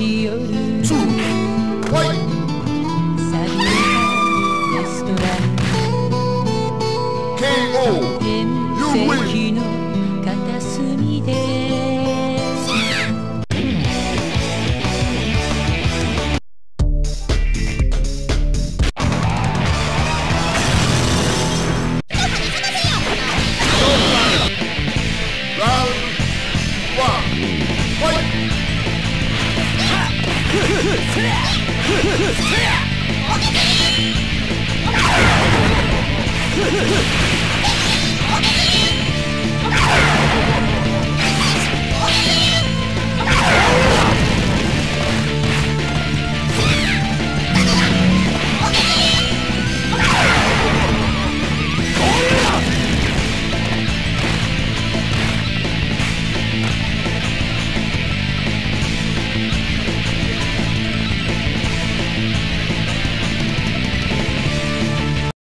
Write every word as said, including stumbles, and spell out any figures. Shiori two White Sagittarius Restaurant K O You win Katasumi de Heh